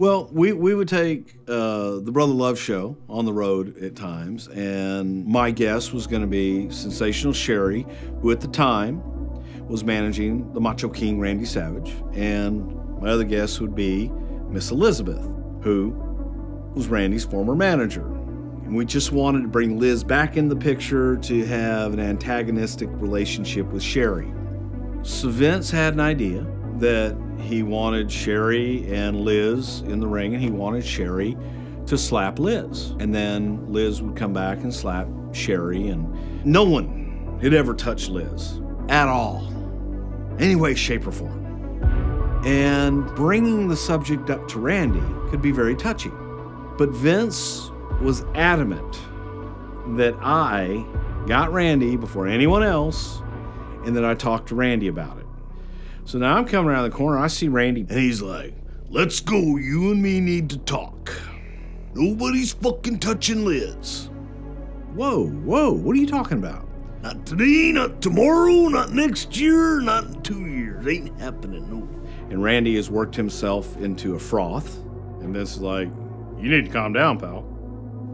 Well, we would take the Brother Love show on the road at times, and my guest was going to be Sensational Sherri, who at the time was managing the Macho King Randy Savage, and my other guest would be Miss Elizabeth, who was Randy's former manager. And we just wanted to bring Liz back in the picture to have an antagonistic relationship with Sherri. So Vince had an idea that he wanted Sherri and Liz in the ring, and he wanted Sherri to slap Liz. And then Liz would come back and slap Sherri, and no one had ever touched Liz at all, any way, shape, or form. And bringing the subject up to Randy could be very touchy. But Vince was adamant that I got Randy before anyone else, and that I talked to Randy about it. So now I'm coming around the corner, I see Randy, and he's like, "Let's go, you and me need to talk. Nobody's fucking touching Liz." Whoa, whoa, what are you talking about? Not today, not tomorrow, not next year, not in 2 years. Ain't happening, no. And Randy has worked himself into a froth, and this is like, "You need to calm down, pal.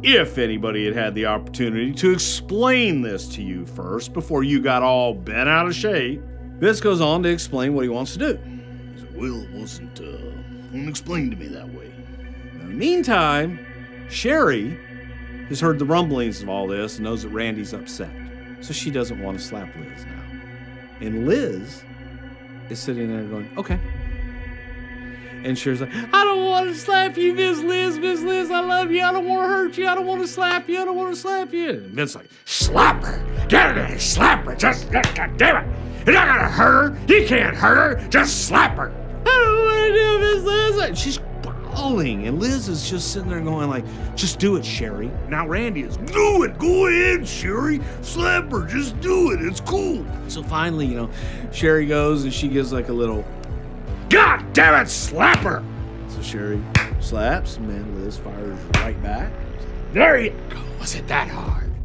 If anybody had had the opportunity to explain this to you first before you got all bent out of shape." Vince goes on to explain what he wants to do. He said, "Well, it wasn't explained to me that way." In the meantime, Sherri has heard the rumblings of all this and knows that Randy's upset. So she doesn't want to slap Liz now. And Liz is sitting there going, "Okay." And Sherri's like, "I don't want to slap you, Miss Liz, I love you, I don't want to hurt you, I don't want to slap you, I don't want to slap you." And Vince's like, "Slap her, get her, slap her, just, God damn it. You're not gonna hurt her, you can't hurt her, just slap her. I don't want to do it, Miss Liz." And she's bawling, and Liz is just sitting there going like, "Just do it, Sherri." Now Randy is, "Do it, go ahead, Sherri, slap her, just do it, it's cool." So finally, you know, Sherri goes and she gives like a little, "God damn it, slap her!" So Sherri slaps, and man, Liz fires right back. "There you go, was it that hard?